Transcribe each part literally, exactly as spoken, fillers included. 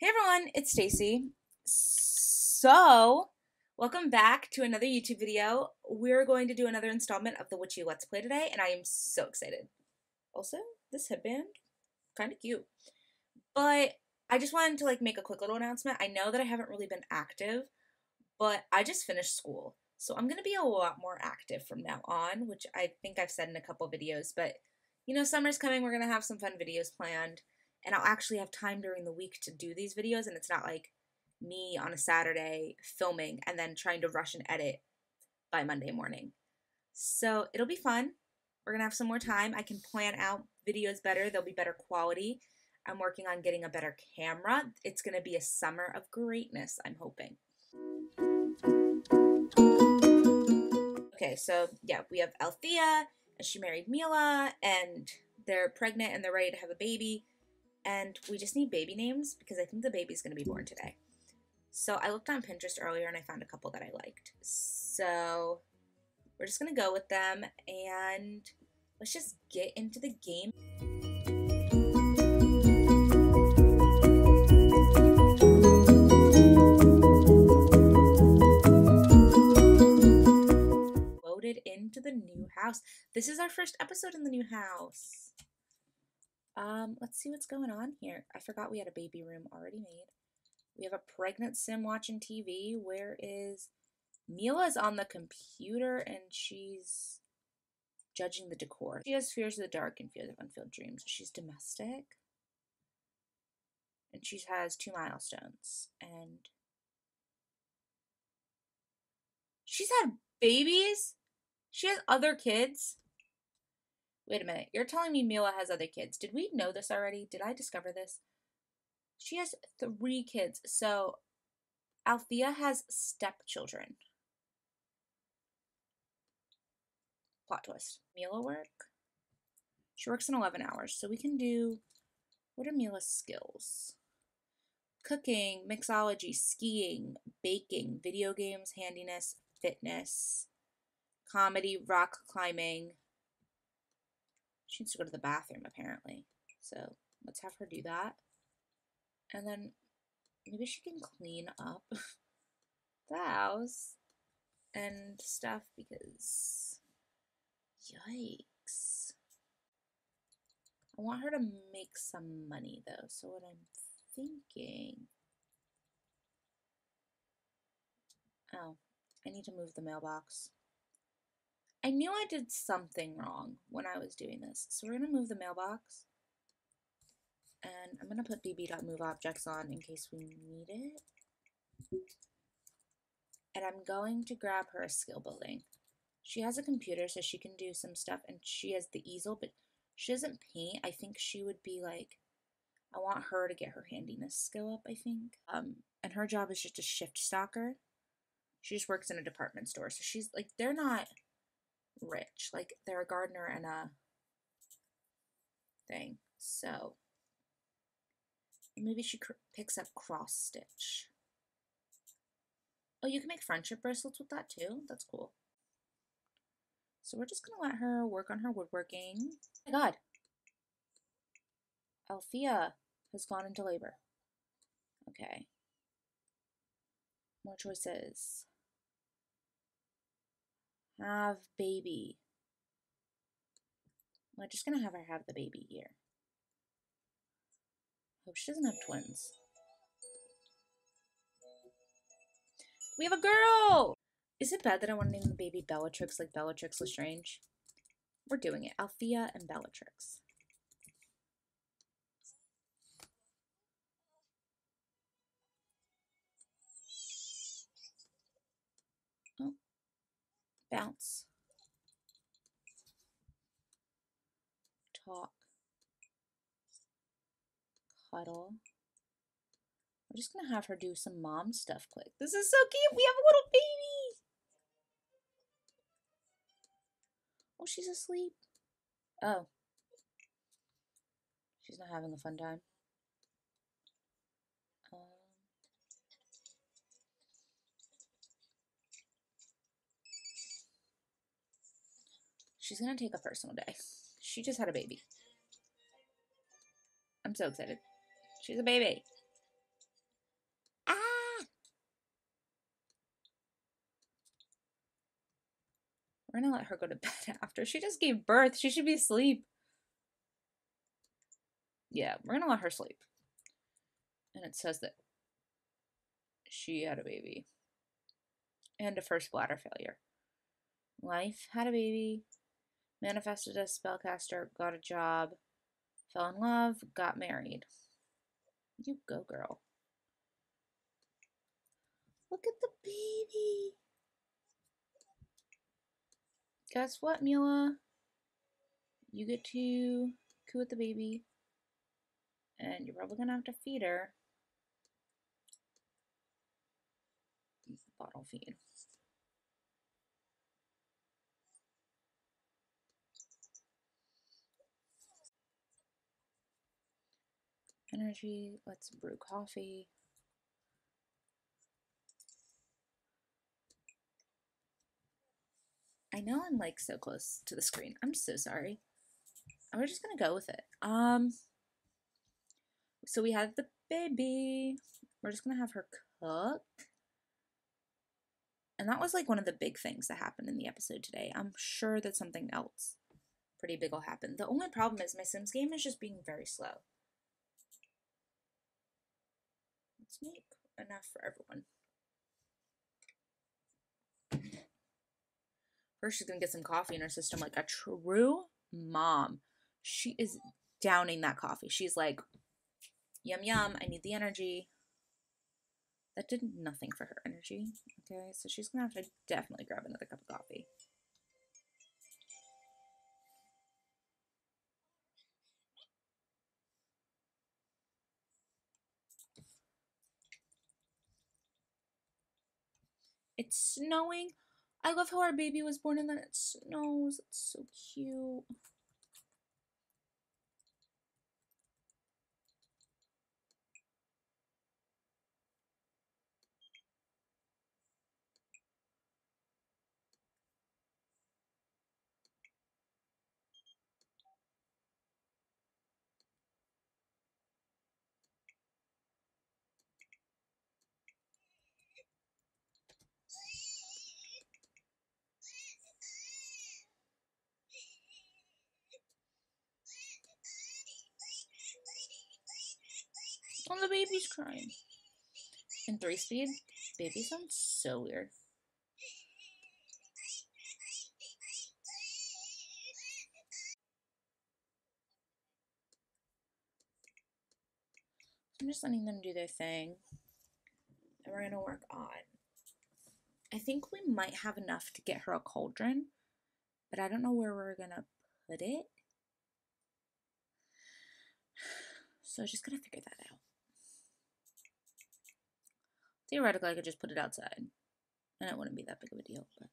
Hey everyone, it's Stacy. So, welcome back to another YouTube video. We're going to do another installment of the Witchy Let's Play today, and I am so excited. Also, this headband, kind of cute. But I just wanted to like make a quick little announcement. I know that I haven't really been active, but I just finished school. So I'm going to be a lot more active from now on, which I think I've said in a couple videos, but you know, summer's coming, we're going to have some fun videos planned. And I'll actually have time during the week to do these videos, and it's not like me on a Saturday filming and then trying to rush and edit by Monday morning. So it'll be fun. We're going to have some more time. I can plan out videos better. They'll be better quality. I'm working on getting a better camera. It's going to be a summer of greatness, I'm hoping. Okay, so yeah, we have Althea, and she married Mila, and they're pregnant and they're ready to have a baby. And we just need baby names because I think the baby's going to be born today. So I looked on Pinterest earlier and I found a couple that I liked. So we're just going to go with them and let's just get into the game. Loaded into the new house. This is our first episode in the new house. Um, let's see what's going on here. I forgot we had a baby room already made. We have a pregnant Sim watching T V. Where is... Mila's on the computer and she's judging the decor. She has fears of the dark and fears of unfulfilled dreams. She's domestic. And she has two milestones. And... she's had babies? She has other kids? Wait a minute, you're telling me Mila has other kids. Did we know this already? Did I discover this? She has three kids. So, Althea has stepchildren. Plot twist. Mila work? She works in eleven hours. So we can do, what are Mila's skills? Cooking, mixology, skiing, baking, video games, handiness, fitness, comedy, rock climbing. She needs to go to the bathroom, apparently. So let's have her do that. And then maybe she can clean up the house and stuff because, yikes. I want her to make some money, though. So what I'm thinking... oh, I need to move the mailbox. I knew I did something wrong when I was doing this. So we're going to move the mailbox. And I'm going to put db.moveobjects on in case we need it. And I'm going to grab her a skill building. She has a computer so she can do some stuff. And she has the easel, but she doesn't paint. I think she would be like, I want her to get her handiness skill up, I think. Um, and her job is just a shift stocker. She just works in a department store. So she's like, they're not... rich, like they're a gardener and a thing. So maybe she cr picks up cross stitch. Oh, you can make friendship bracelets with that too. That's cool. So we're just gonna let her work on her woodworking. Oh my God, Althea has gone into labor. Okay, more choices. Have baby. We're just gonna have her have the baby here. Hope she doesn't have twins. We have a girl! Is it bad that I want to name the baby Bellatrix like Bellatrix Lestrange? We're doing it. Althea and Bellatrix. Bounce. Talk. Cuddle. I'm just going to have her do some mom stuff quick. This is so cute. We have a little baby. Oh, she's asleep. Oh. She's not having a fun time. She's going to take a personal day. She just had a baby. I'm so excited. She's a baby. We're gonna let her go to bed after. She just gave birth. She should be asleep. Yeah, we're gonna let her sleep. And it says that she had a baby. And a first bladder failure. Life, had a baby, manifested as spellcaster, got a job, fell in love, got married. You go, girl. Look at the baby. Guess what, Mila? You get to coo at the baby. And you're probably going to have to feed her. Bottle feed. Energy. Let's brew coffee. I know I'm like so close to the screen. I'm so sorry. We're just gonna go with it. Um. So we had the baby. We're just gonna have her cook. And that was like one of the big things that happened in the episode today. I'm sure that something else pretty big will happen. The only problem is my Sims game is just being very slow. Let's make enough for everyone. First, she's going to get some coffee in her system like a true mom. She is downing that coffee. She's like, yum, yum, I need the energy. That did nothing for her energy. Okay, so she's gonna have to definitely grab another cup of coffee. It's snowing. I love how our baby was born and then it snows. It's so cute. Oh, the baby's crying. In three speed, baby sounds so weird. I'm just letting them do their thing. And we're gonna work on. I think we might have enough to get her a cauldron, but I don't know where we're gonna put it. So I just gotta figure that out. Theoretically, I could just put it outside, and it wouldn't be that big of a deal, but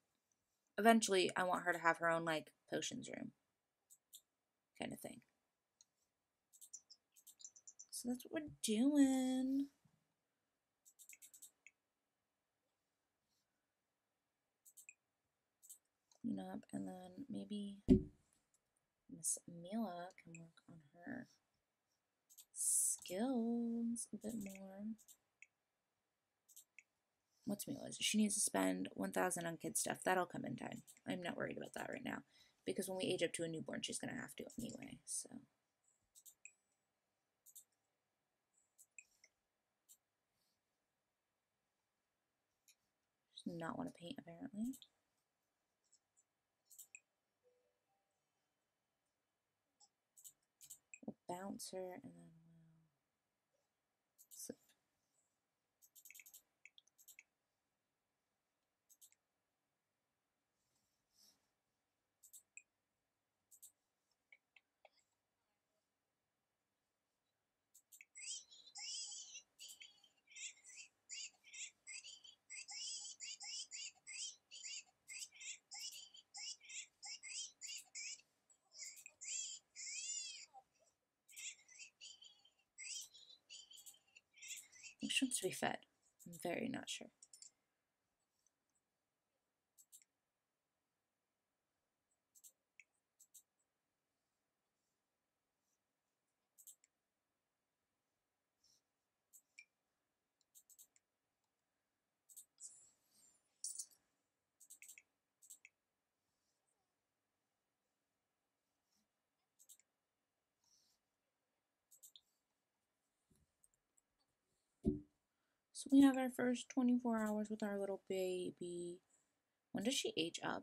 eventually, I want her to have her own, like, potions room kind of thing. So that's what we're doing. Clean up, and then maybe Miss Mila can work on her skills a bit more. What's Mila's? She needs to spend one thousand on kid stuff. That'll come in time. I'm not worried about that right now. Because when we age up to a newborn, she's going to have to anyway. So. She does not want to paint, apparently. We'll bounce her and then. She wants to be fed. I'm very not sure. So we have our first twenty-four hours with our little baby. When does she age up?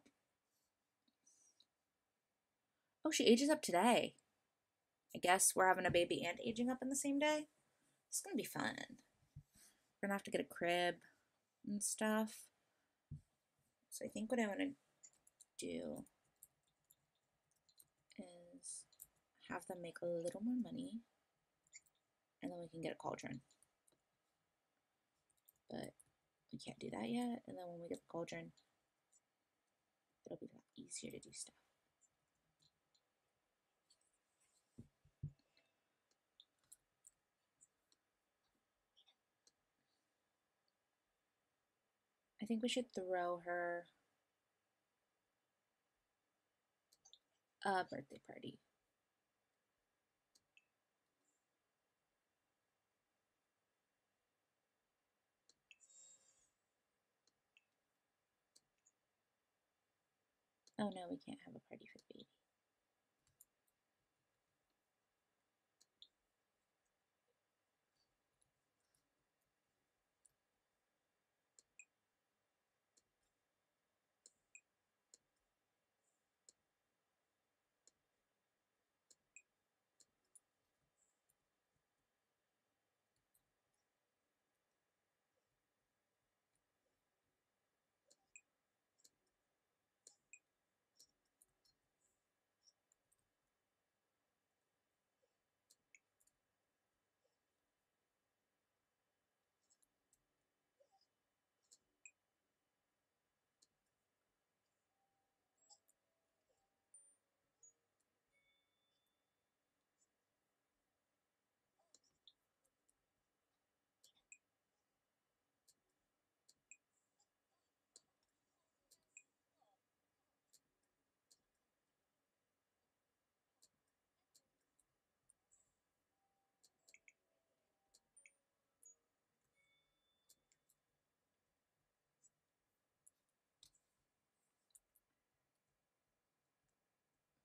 Oh, she ages up today. I guess we're having a baby and aging up in the same day. It's gonna be fun. We're gonna have to get a crib and stuff. So I think what I want to do is have them make a little more money, and then we can get a cauldron. But we can't do that yet, and then when we get the cauldron, it'll be a lot easier to do stuff. I think we should throw her a birthday party. Oh no, we can't have a party for the baby.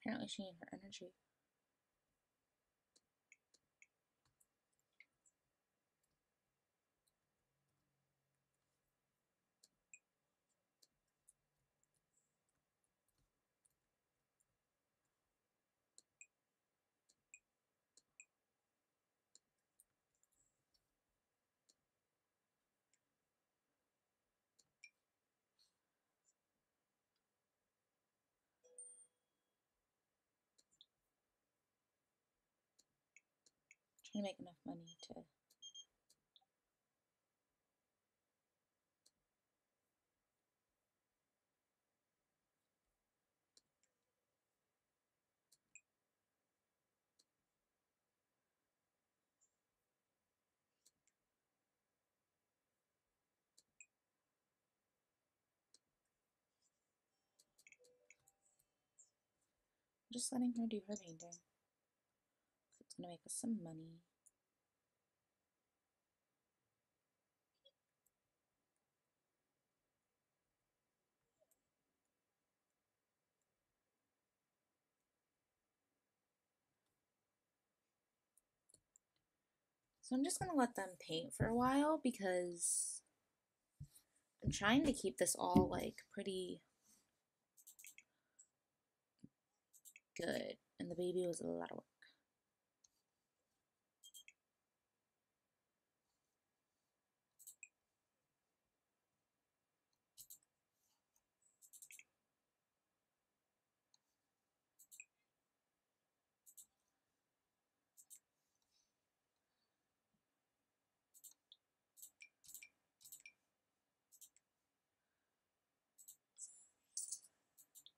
Apparently she needs her energy. I'm gonna make enough money to I'm just letting her do her painting. Gonna make us some money. So I'm just gonna let them paint for a while because I'm trying to keep this all like pretty good, and the baby was a lot of work.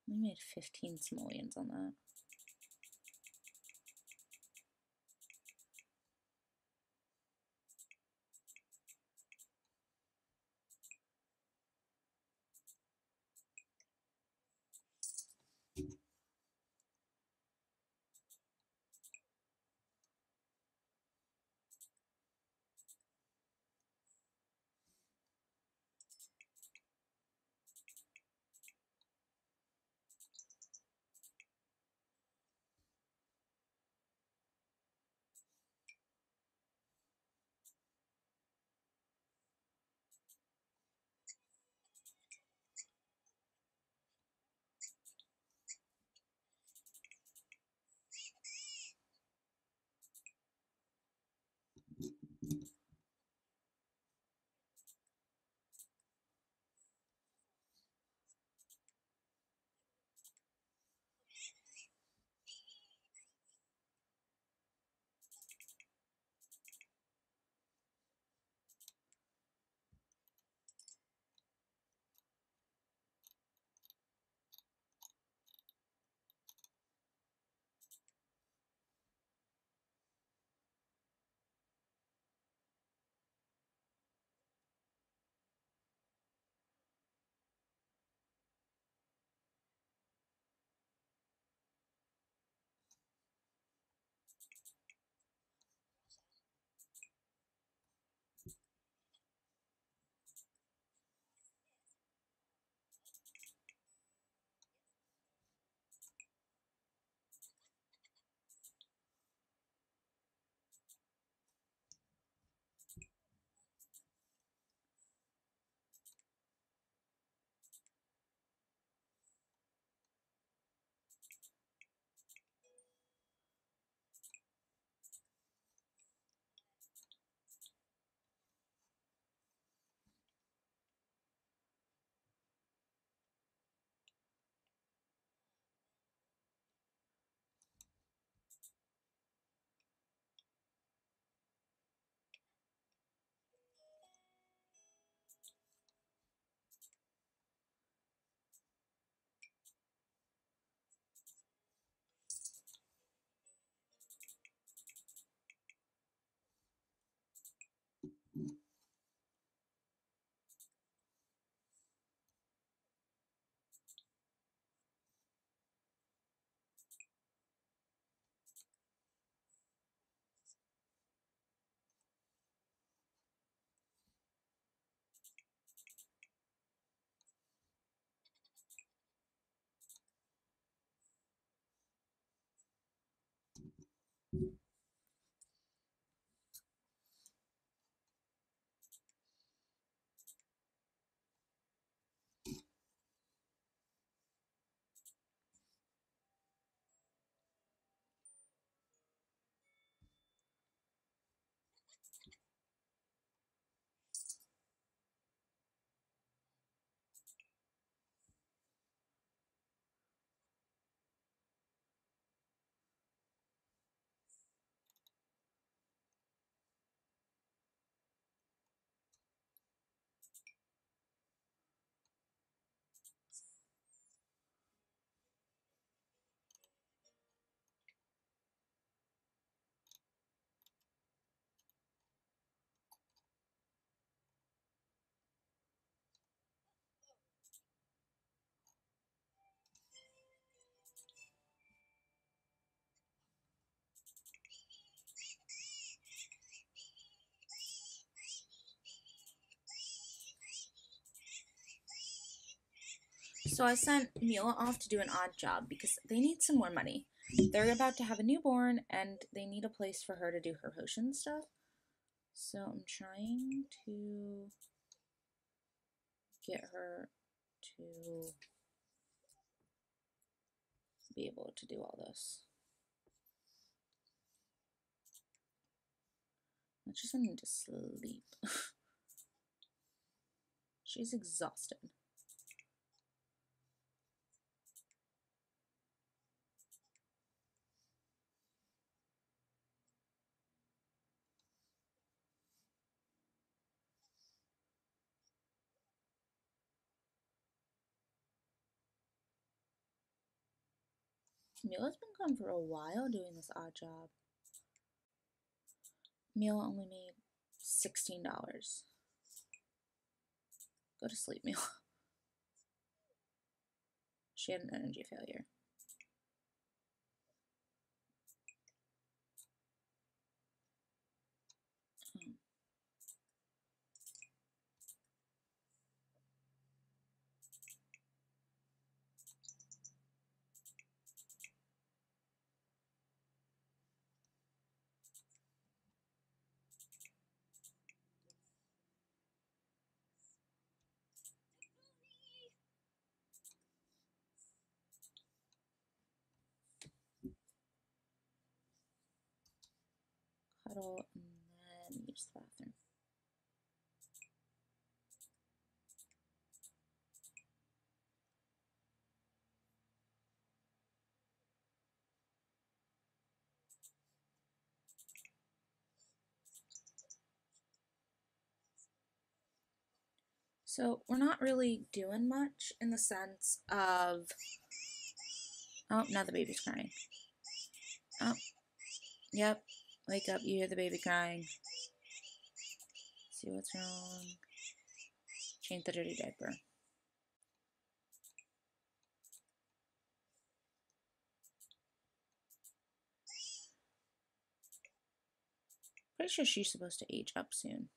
We made fifteen simoleons on that. So I sent Mila off to do an odd job because they need some more money. They're about to have a newborn and they need a place for her to do her potion stuff. So I'm trying to get her to be able to do all this. I just need to sleep. She's exhausted. Mila's been gone for a while doing this odd job. Mila only made sixteen dollars. Go to sleep, Mila. She had an energy failure. And then use the bathroom. So we're not really doing much in the sense of, oh, now the baby's crying. Oh, yep. Wake up, you hear the baby crying. See what's wrong. Change the dirty diaper. Pretty sure she's supposed to age up soon.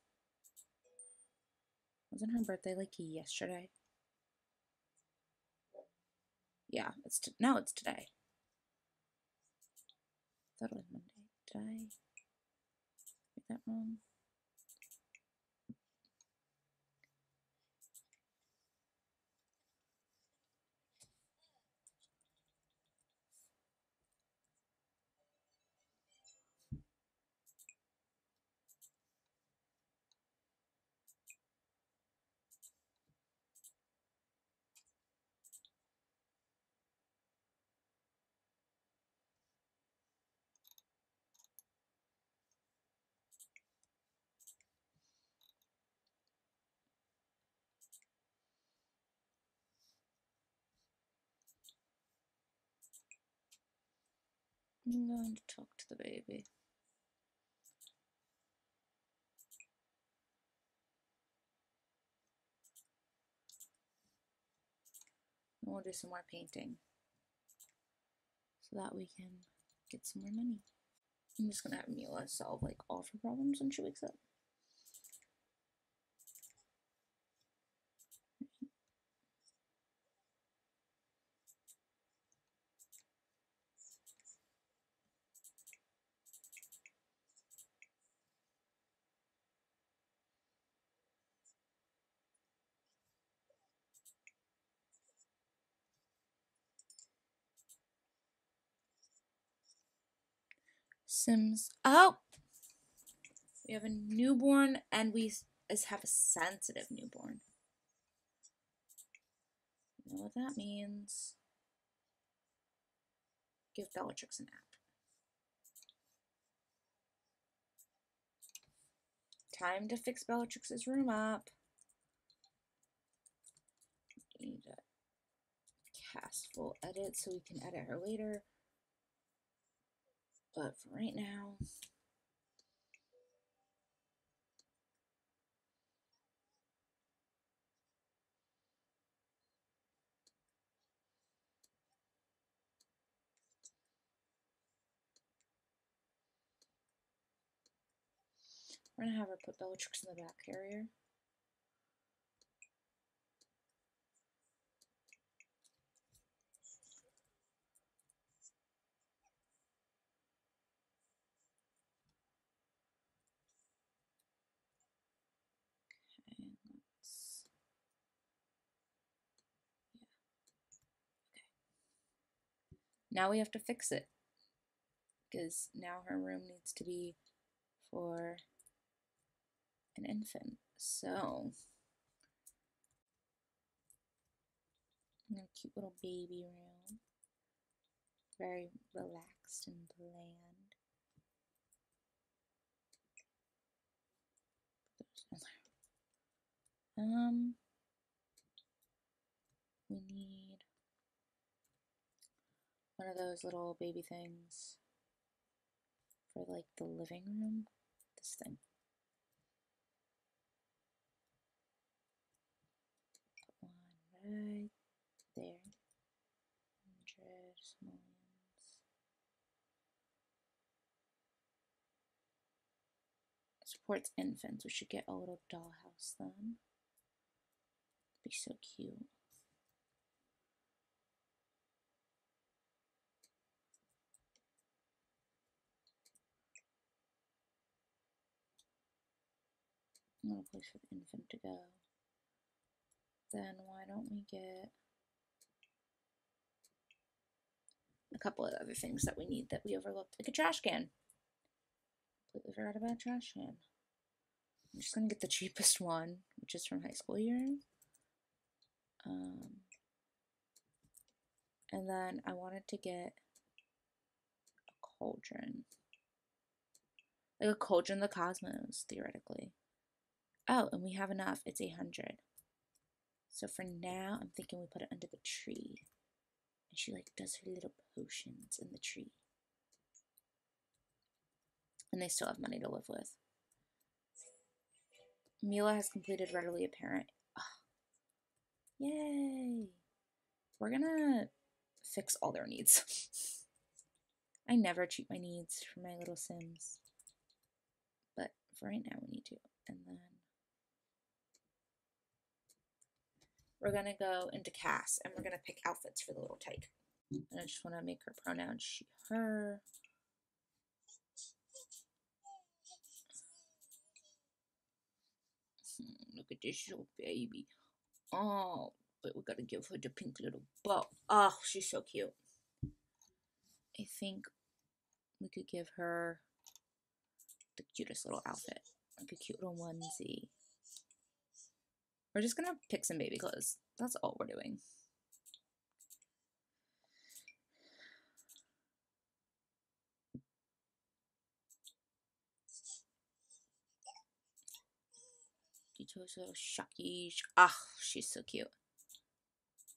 Wasn't her birthday like yesterday? Yeah, it's t no, it's today. I thought it was Monday. Did I get that wrong? I'm going to talk to the baby. And we'll do some more painting so that we can get some more money. I'm just gonna have Mila solve like all of her problems when she wakes up. Sims. Oh! We have a newborn, and we have a sensitive newborn. You know what that means. Give Bellatrix an app. Time to fix Bellatrix's room up. We need to cast full edit so we can edit her later. But for right now, we're gonna have her put Bellatrix in the back carrier. Now we have to fix it, because now her room needs to be for an infant. So, a cute little baby room, very relaxed and bland. Um, we need one of those little baby things for like the living room, this thing. Put one right there. Hundred small ones. Supports infants. We should get a little dollhouse then. It'd be so cute. Not a place for the infant to go. Then why don't we get a couple of other things that we need that we overlooked, like a trash can. Completely forgot about a trash can. I'm just gonna get the cheapest one, which is from high school year. Um, and then I wanted to get a cauldron, like a cauldron of the cosmos, theoretically. Oh, and we have enough. It's eight hundred. So for now, I'm thinking we put it under the tree. And she, like, does her little potions in the tree. And they still have money to live with. Mila has completed Readily Apparent. Oh, yay! We're gonna fix all their needs. I never cheat my needs for my little Sims. But for right now, we need to. And then we're gonna go into Cass and we're gonna pick outfits for the little tyke. And I just wanna make her pronoun she, her. Hmm, look at this little baby. Oh, but we gotta give her the pink little bow. Oh, she's so cute. I think we could give her the cutest little outfit, like a cute little onesie. We're just gonna pick some baby clothes. That's all we're doing. Deto's little Shocky. Ah, oh, she's so cute.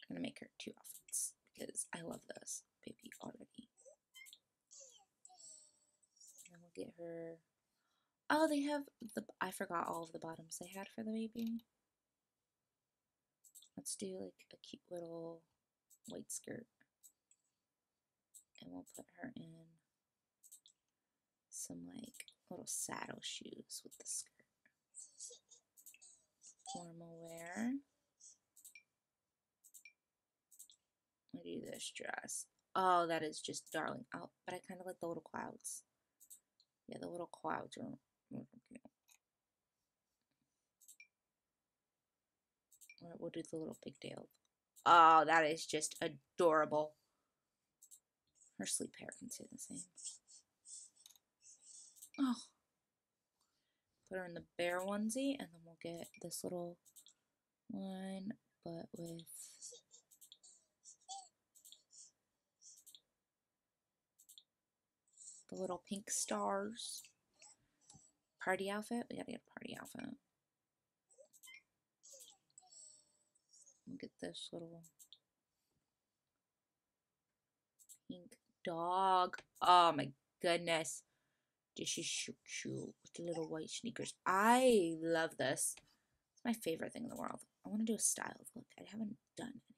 I'm gonna make her two outfits because I love this baby already. And we'll get her. Oh, they have the. I forgot all of the bottoms they had for the baby. Let's do like a cute little white skirt, and we'll put her in some like little saddle shoes with the skirt. Formal wear. I'll do this dress. Oh, that is just darling. Oh, but I kind of like the little clouds. Yeah, the little clouds are. We'll do the little pigtail. Oh, that is just adorable. Her sleep hair can stay the same. Oh. Put her in the bear onesie, and then we'll get this little one, but with... the little pink stars. Party outfit? We gotta get a party outfit. We'll get this little pink dog. Oh my goodness. This is so cute with the little white sneakers. I love this. It's my favorite thing in the world. I want to do a styled look. I haven't done any of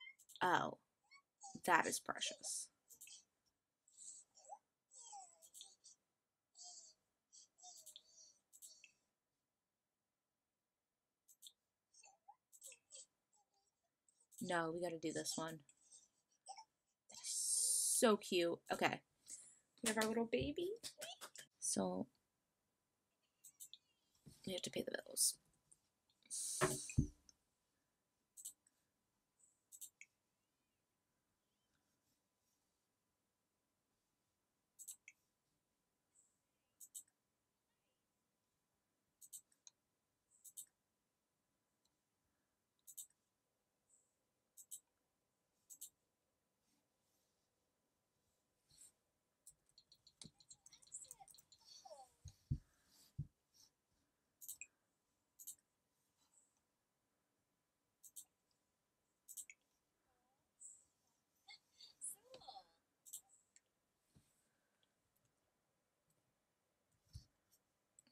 these. Oh, that is precious. No, we gotta do this one. That is so cute. Okay. We have our little baby. So, we have to pay the bills.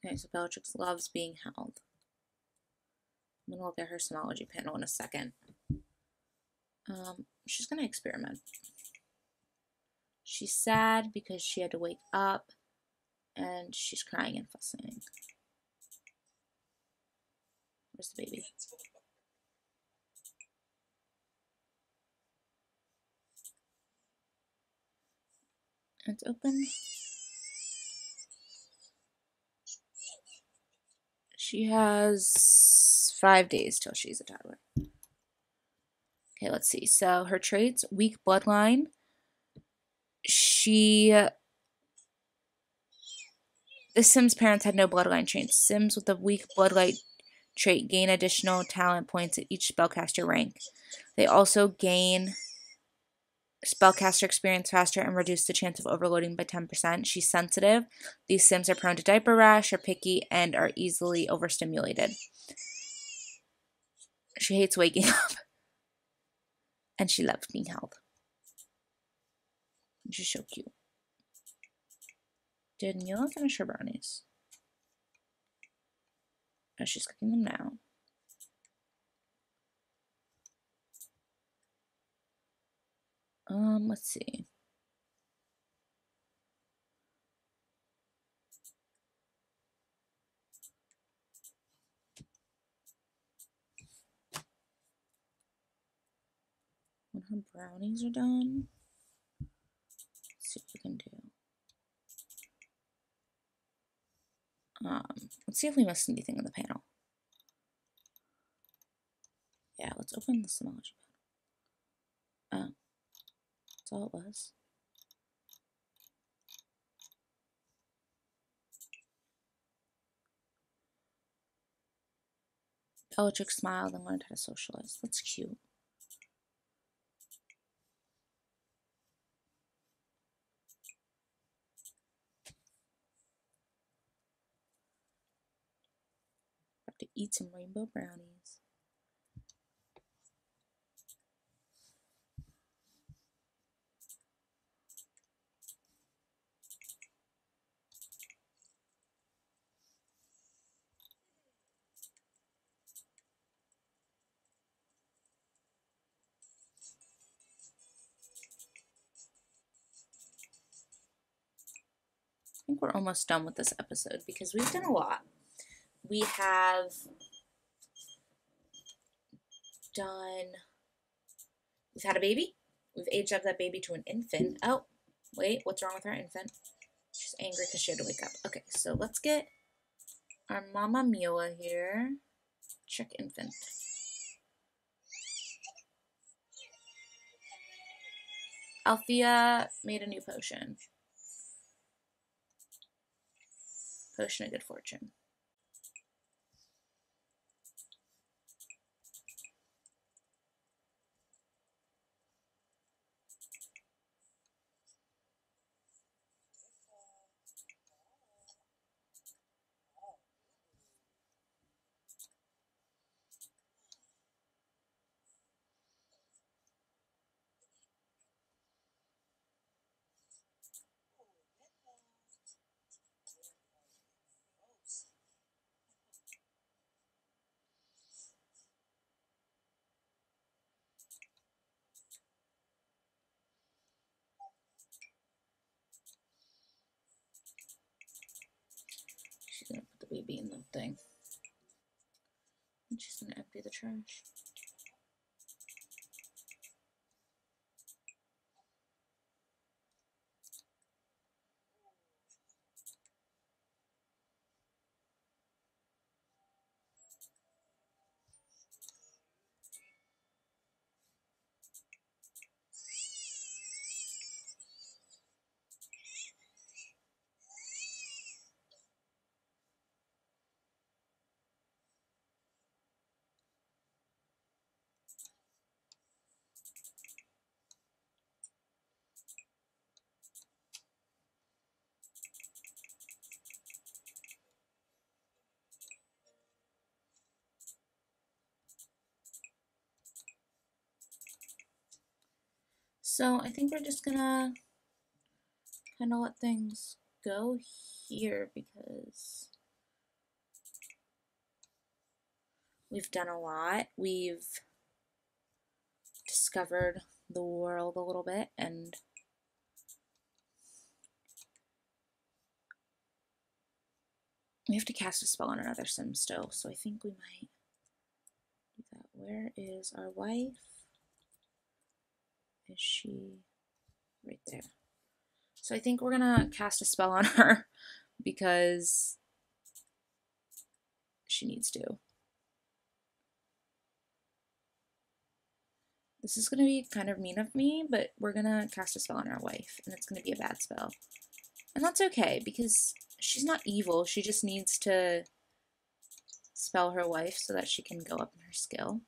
Okay, so Bellatrix loves being held. I'm gonna look at her sonology panel in a second. Um, she's gonna experiment. She's sad because she had to wake up, and she's crying and fussing. Where's the baby? It's open. She has five days till she's a toddler. Okay, let's see. So her traits, weak bloodline. She, the Sims parents had no bloodline traits. Sims with a weak bloodline trait gain additional talent points at each spellcaster rank. They also gain spellcaster experience faster and reduce the chance of overloading by ten percent. She's sensitive. These Sims are prone to diaper rash, are picky, and are easily overstimulated. She hates waking up. And she loves being held. She's so cute. Didn't you look at her brownies? Oh, she's cooking them now. Um, let's see. When her brownies are done, let's see what we can do. Um, let's see if we missed anything in the panel. Yeah, let's open the Synology panel. Oh. All it was. Bellatrix smiled and learned how to socialize. That's cute. Have to eat some rainbow brownies. I think we're almost done with this episode because we've done a lot. We have done, we've had a baby. We've aged up that baby to an infant. Oh, wait, what's wrong with our infant? She's angry because she had to wake up. Okay, so let's get our Mama Miola here. Check infant. Althea made a new potion. Potion of Good Fortune. Baby in the thing. I'm just gonna empty the trash. So I think we're just gonna kind of let things go here because we've done a lot. We've discovered the world a little bit, and we have to cast a spell on another sim still, so I think we might do that. Where is our wife? Is she right there? So I think we're gonna cast a spell on her because she needs to. This is gonna be kind of mean of me, but we're gonna cast a spell on our wife, and it's gonna be a bad spell. And that's okay because she's not evil, she just needs to spell her wife so that she can go up in her skill.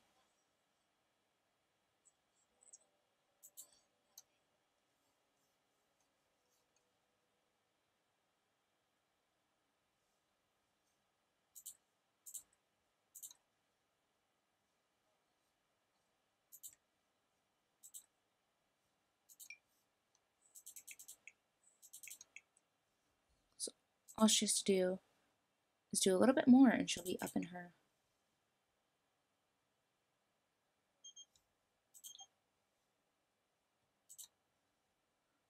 All she has to do is do a little bit more and she'll be up in her.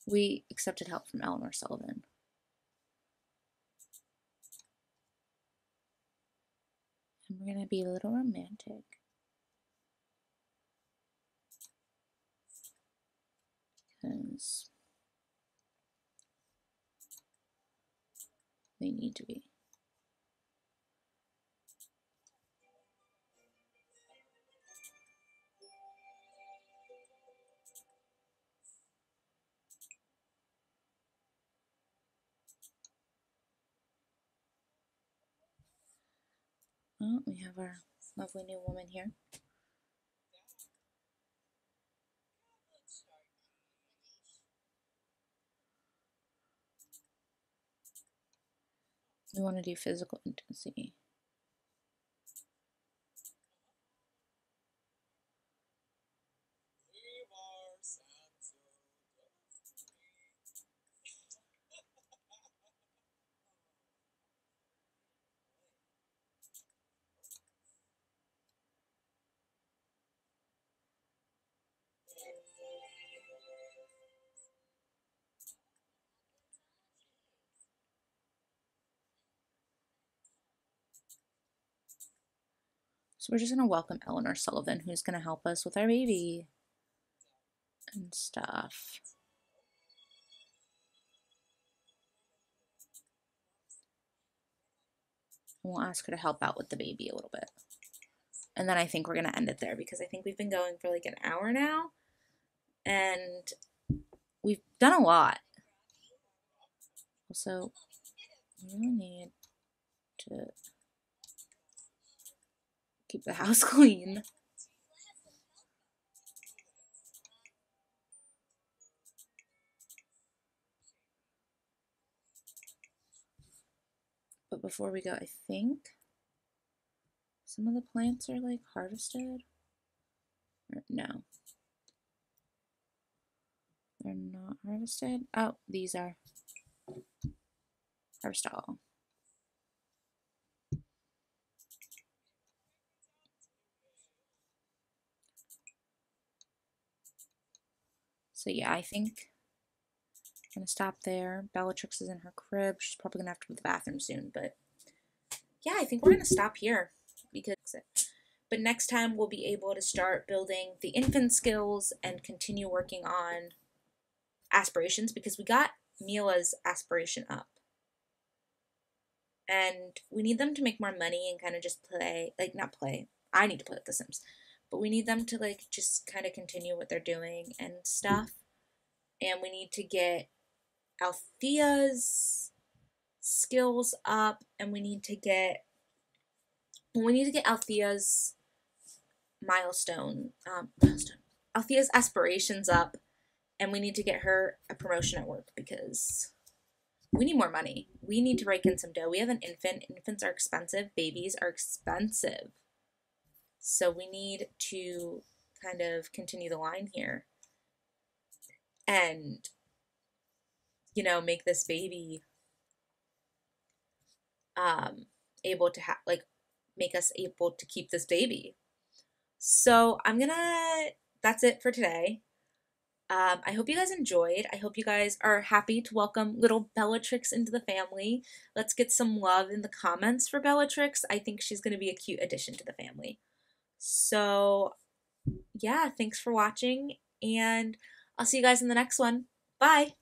We accepted help from Eleanor Sullivan. And we're gonna be a little romantic. Because they need to be. Oh, we have our lovely new woman here. We want to do physical intimacy. So we're just going to welcome Eleanor Sullivan, who's going to help us with our baby and stuff. And we'll ask her to help out with the baby a little bit. And then I think we're going to end it there because I think we've been going for like an hour now. And we've done a lot. Also, we really need to keep the house clean. But before we go, I think some of the plants are like harvested. Or no. They're not harvested. Oh, these are. Harvest all. So yeah, I think I'm gonna stop there. Bellatrix is in her crib. She's probably gonna have to go to the bathroom soon, but yeah, I think we're gonna stop here because but next time we'll be able to start building the infant skills and continue working on aspirations because we got Mila's aspiration up. And we need them to make more money and kind of just play, like not play, I need to play with The Sims, but we need them to like just kind of continue what they're doing and stuff. And we need to get Althea's skills up, and we need to get we need to get Althea's milestone, um, milestone, Althea's aspirations up, and we need to get her a promotion at work because we need more money. We need to rake in some dough. We have an infant. Infants are expensive. Babies are expensive. So we need to kind of continue the line here. And, you know, make this baby um, able to have, like, make us able to keep this baby. So I'm gonna, that's it for today. Um, I hope you guys enjoyed. I hope you guys are happy to welcome little Bellatrix into the family. Let's get some love in the comments for Bellatrix. I think she's gonna be a cute addition to the family. So, yeah, thanks for watching, and I'll see you guys in the next one. Bye!